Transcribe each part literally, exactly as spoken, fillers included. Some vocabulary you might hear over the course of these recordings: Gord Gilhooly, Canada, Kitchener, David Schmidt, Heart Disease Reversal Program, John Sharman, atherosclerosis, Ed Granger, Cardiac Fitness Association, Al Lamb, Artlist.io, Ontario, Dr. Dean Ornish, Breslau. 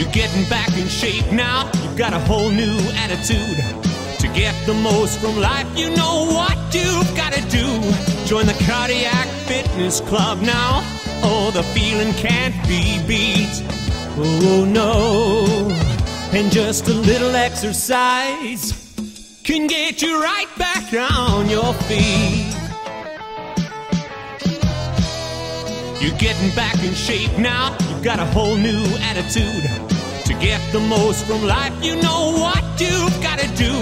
You're getting back in shape now. You've got a whole new attitude. To get the most from life, you know what you've got to do. Join the Cardiac Fitness Club now. Oh, the feeling can't be beat. Oh, no. And just a little exercise can get you right back on your feet. You're getting back in shape now. You've got a whole new attitude. To get the most from life, you know what you've got to do.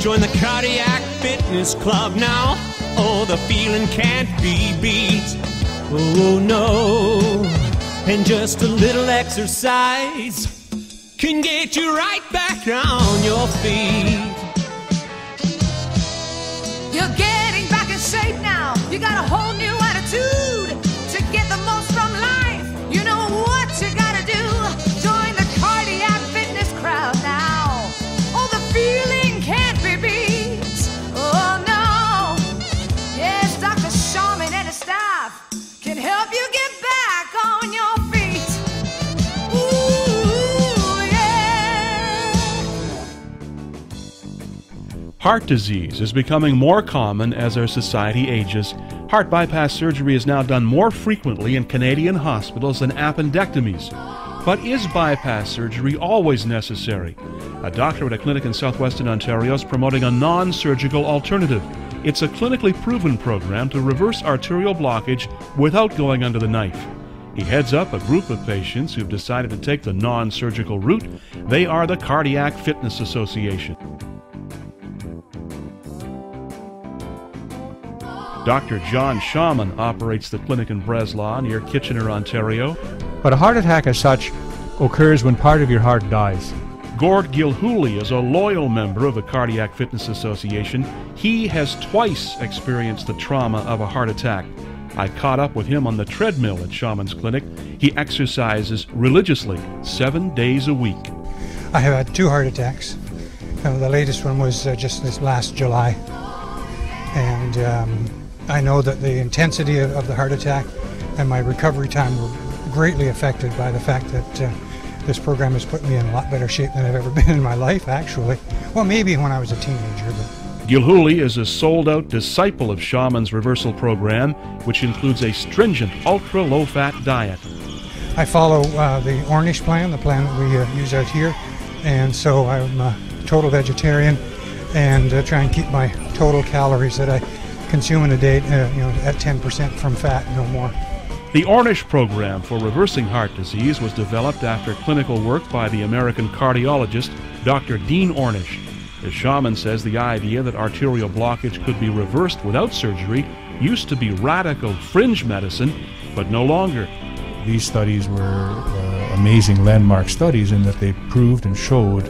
Join the Cardiac Fitness Club now. Oh, the feeling can't be beat. Oh, no. And just a little exercise can get you right back on your feet. You're getting back in shape now. You got a whole new attitude. To get the most from life, you know what you gotta do. Join the Cardiac Fitness crowd now. Oh, the feeling can't be beat. Oh, no. Yes, Doctor Sharman and his staff can help you get back on your feet. Ooh, yeah. Heart disease is becoming more common as our society ages. Heart bypass surgery is now done more frequently in Canadian hospitals than appendectomies. But is bypass surgery always necessary? A doctor at a clinic in southwestern Ontario is promoting a non-surgical alternative. It's a clinically proven program to reverse arterial blockage without going under the knife. He heads up a group of patients who've decided to take the non-surgical route. They are the Cardiac Fitness Association. Doctor John Sharman operates the clinic in Breslau, near Kitchener, Ontario. But a heart attack as such occurs when part of your heart dies. Gord Gilhooly is a loyal member of the Cardiac Fitness Association. He has twice experienced the trauma of a heart attack. I caught up with him on the treadmill at Sharman's clinic. He exercises religiously, seven days a week. I have had two heart attacks. And the latest one was uh, just this last July. And Um, I know that the intensity of the heart attack and my recovery time were greatly affected by the fact that uh, this program has put me in a lot better shape than I've ever been in my life, actually. Well, maybe when I was a teenager. But Gilhooly is a sold-out disciple of Sharman's reversal program, which includes a stringent, ultra-low-fat diet. I follow uh, the Ornish plan, the plan that we uh, use out here, and so I'm a total vegetarian and uh, try and keep my total calories that I consume in a day, uh, you know, at ten percent from fat, no more. The Ornish program for reversing heart disease was developed after clinical work by the American cardiologist Doctor Dean Ornish. As Sharman says, the idea that arterial blockage could be reversed without surgery used to be radical fringe medicine, but no longer. These studies were uh, amazing landmark studies in that they proved and showed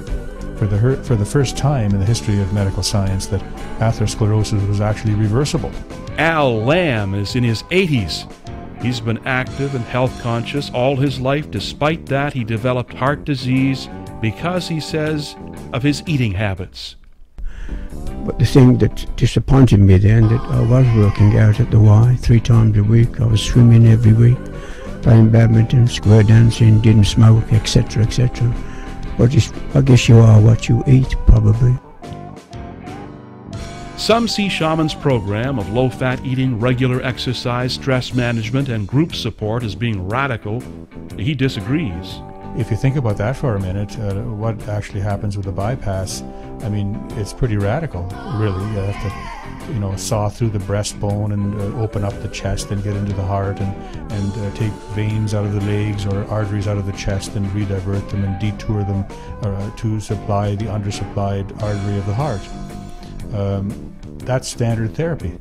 For the, for the first time in the history of medical science that atherosclerosis was actually reversible. Al Lamb is in his eighties. He's been active and health conscious all his life. Despite that, he developed heart disease because, he says, of his eating habits. But the thing that disappointed me then, that I was working out at the Y three times a week, I was swimming every week, playing badminton, square dancing, didn't smoke, et cetera, et cetera. Well, just, I guess you are what you eat, probably. Some see Sharman's program of low-fat eating, regular exercise, stress management, and group support as being radical. He disagrees. If you think about that for a minute, uh, what actually happens with the bypass, I mean, it's pretty radical, really. You have to, you know, saw through the breastbone and uh, open up the chest and get into the heart and, and uh, take veins out of the legs or arteries out of the chest and redivert them and detour them uh, to supply the undersupplied artery of the heart. Um, that's standard therapy.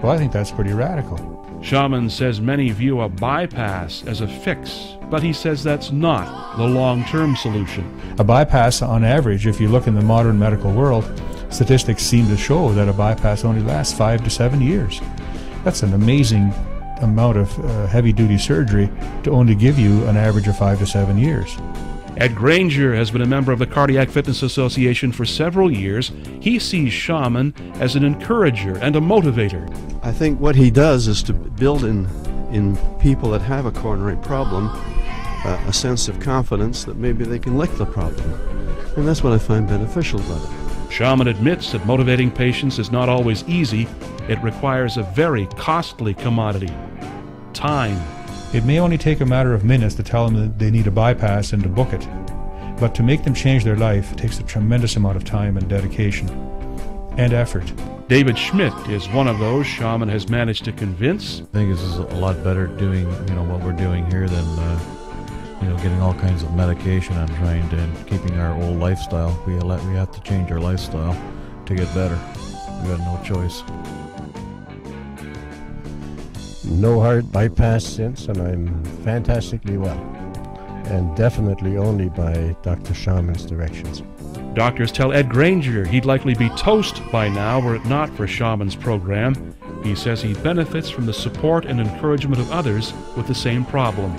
Well, I think that's pretty radical. Sharman says many view a bypass as a fix, but he says that's not the long-term solution. A bypass, on average, if you look in the modern medical world, statistics seem to show that a bypass only lasts five to seven years. That's an amazing amount of uh, heavy-duty surgery to only give you an average of five to seven years. Ed Granger has been a member of the Cardiac Fitness Association for several years. He sees Sharman as an encourager and a motivator. I think what he does is to build in, in people that have a coronary problem uh, a sense of confidence that maybe they can lick the problem. And that's what I find beneficial about it. Shaman admits that motivating patients is not always easy. It requires a very costly commodity, time. It may only take a matter of minutes to tell them that they need a bypass and to book it. But to make them change their life takes a tremendous amount of time and dedication and effort. David Schmidt is one of those Shaman has managed to convince. I think this is a lot better doing, you know, what we're doing here than, uh, you know, getting all kinds of medication and trying to and keeping our old lifestyle. We we have to change our lifestyle to get better. We got no choice. No heart bypass since, and I'm fantastically well, and definitely only by Doctor Shaman's directions. Doctors tell Ed Granger he'd likely be toast by now were it not for Shaman's program. He says he benefits from the support and encouragement of others with the same problem.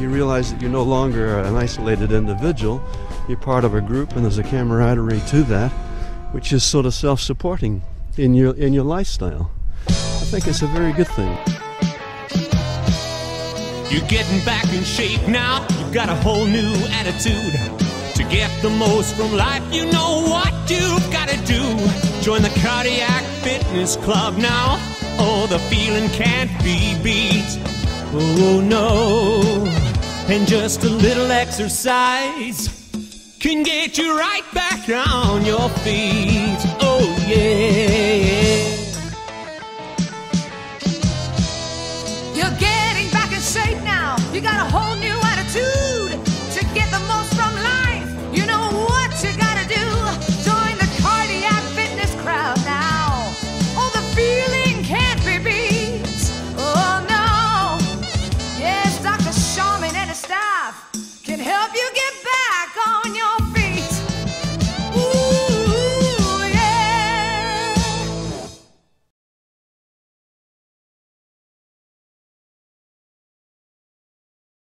You realize that you're no longer an isolated individual. You're part of a group, and there's a camaraderie to that, which is sort of self-supporting in your, in your lifestyle. I think it's a very good thing. You're getting back in shape now. You've got a whole new attitude. To get the most from life, you know what you've got to do. Join the Cardiac Fitness Club now. Oh, the feeling can't be beat. Oh, no. And just a little exercise can get you right back on your feet. Oh, yeah. You're getting back in shape now. You got a whole new attitude. To get the most from life, you know what you gotta do. Join the Cardiac Fitness crowd now. Oh, the feeling can't be beat. Oh, no. Yes, Doctor Shaman and his staff can help you get